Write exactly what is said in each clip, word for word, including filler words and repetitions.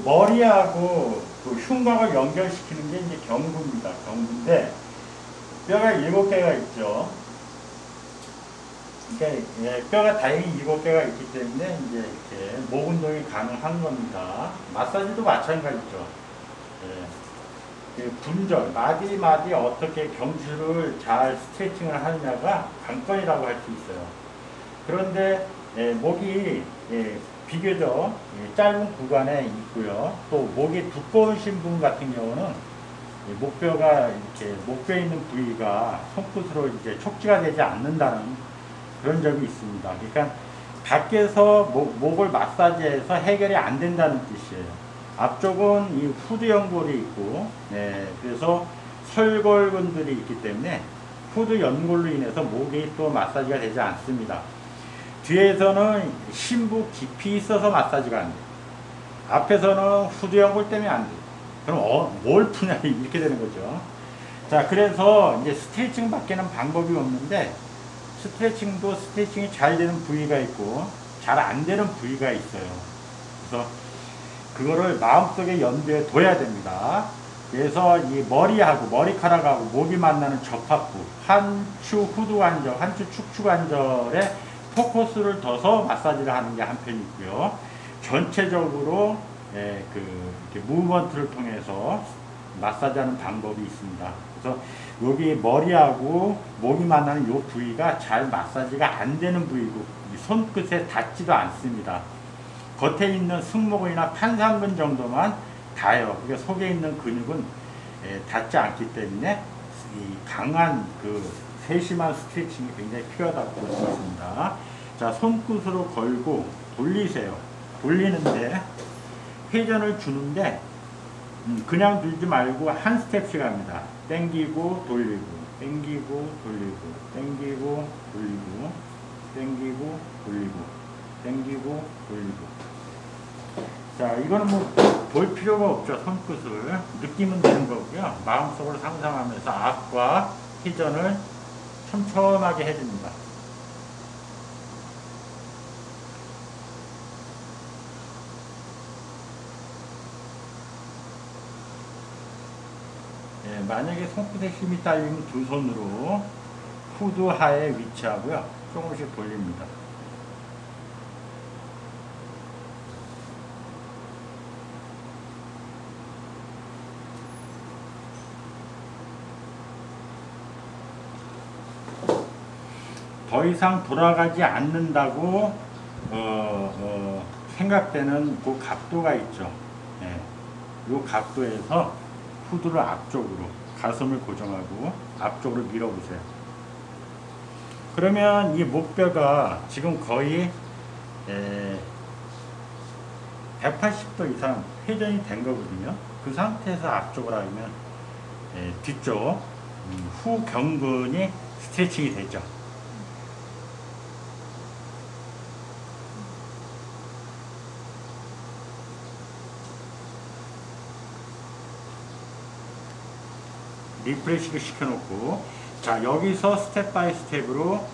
그 머리하고 그 흉곽을 연결시키는 게 이제 경부입니다. 경부인데 뼈가 일곱 개가 있죠. 이게 예, 뼈가 다행히 일곱 개가 있기 때문에 이제 이렇게 목 운동이 가능한 겁니다. 마사지도 마찬가지죠. 예, 그 분절 마디 마디 어떻게 경추를 잘 스트레칭을 하느냐가 관건이라고 할 수 있어요. 그런데 예, 목이 예, 비교적 짧은 구간에 있고요. 또 목이 두꺼우신 분 같은 경우는 목뼈가 이렇게 목뼈에 있는 부위가 손끝으로 이제 촉지가 되지 않는다는 그런 점이 있습니다. 그러니까 밖에서 목, 목을 마사지해서 해결이 안 된다는 뜻이에요. 앞쪽은 이 후두연골이 있고, 네, 그래서 설골근들이 있기 때문에 후두연골로 인해서 목이 또 마사지가 되지 않습니다. 뒤에서는 심부 깊이 있어서 마사지가 안 돼요. 앞에서는 후두연골 때문에 안 돼요. 그럼 어, 뭘 푸냐 이렇게 되는 거죠. 자, 그래서 이제 스트레칭 밖에는 방법이 없는데 스트레칭도 스트레칭이 잘 되는 부위가 있고 잘 안 되는 부위가 있어요. 그래서 그거를 마음속에 염두에 둬야 됩니다. 그래서 이 머리하고 머리카락하고 목이 만나는 접합부 환추 후두관절, 환추 축추관절에 포커스를 둬서 마사지를 하는 게 한편이 있고요. 전체적으로 예, 그 이렇게 무브먼트를 통해서 마사지하는 방법이 있습니다. 그래서 여기 머리하고 목이 만나는 이 부위가 잘 마사지가 안 되는 부위고 손끝에 닿지도 않습니다. 겉에 있는 승모근이나 판상근 정도만 닿아요. 그러니까 속에 있는 근육은 예, 닿지 않기 때문에 이 강한 그 세심한 스트레칭이 굉장히 필요하다고 볼 수 있습니다. 자, 손끝으로 걸고 돌리세요. 돌리는데 회전을 주는데 음, 그냥 돌지 말고 한 스텝씩 합니다. 당기고 돌리고, 당기고 돌리고, 당기고 돌리고, 당기고 돌리고, 당기고 돌리고. 자, 이거는 뭐 볼 필요가 없죠. 손끝을 느끼면 되는 거고요. 마음속으로 상상하면서 앞과 회전을 촘촘하게 해줍니다. 예, 만약에 손끝에 힘이 딸리면 두 손으로 후두하에 위치하고요. 조금씩 돌립니다. 더 이상 돌아가지 않는다고 어, 어, 생각되는 그 각도가 있죠. 예, 이 각도에서 후두를 앞쪽으로 가슴을 고정하고 앞쪽으로 밀어보세요. 그러면 이 목뼈가 지금 거의 예, 백팔십 도 이상 회전이 된 거거든요. 그 상태에서 앞쪽으로 하면 예, 뒤쪽 음, 후경근이 스트레칭이 되죠. 리프레시를 시켜놓고, 자, 여기서 스텝 바이 스텝으로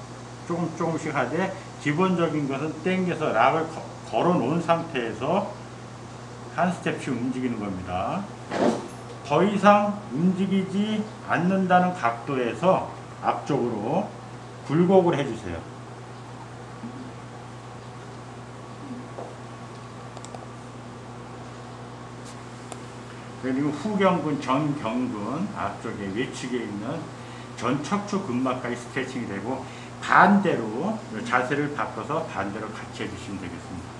조금 조금씩 하되, 기본적인 것은 땡겨서 락을 거, 걸어 놓은 상태에서 한 스텝씩 움직이는 겁니다. 더 이상 움직이지 않는다는 각도에서 앞쪽으로 굴곡을 해주세요. 그리고 후경근, 전경근 앞쪽에 외측에 있는 전척추 근막까지 스트레칭이 되고, 반대로 자세를 바꿔서 반대로 같이 해주시면 되겠습니다.